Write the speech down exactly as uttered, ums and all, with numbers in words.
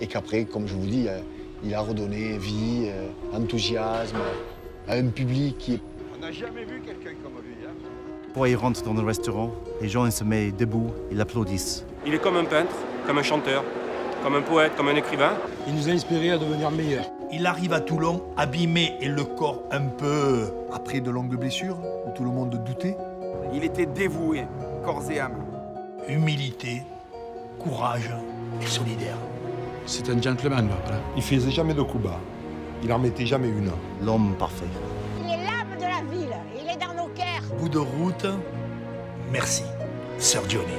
et qu'après, comme je vous dis, il a redonné vie, enthousiasme à un public qui est... On n'a jamais vu quelqu'un comme lui, hein. Quand il rentre dans le restaurant, les gens ils se mettent debout, ils applaudissent. Il est comme un peintre, comme un chanteur, comme un poète, comme un écrivain. Il nous a inspirés à devenir meilleurs. Il arrive à Toulon, abîmé et le corps un peu... Après de longues blessures, où tout le monde doutait. Il était dévoué, corps et âme. Humilité, courage et solidaire. C'est un gentleman, voilà. Il faisait jamais de coups bas. Il en mettait jamais une. L'homme parfait. Il est l'âme de la ville. Il est dans nos cœurs. Bout de route, merci, Sir Johnny.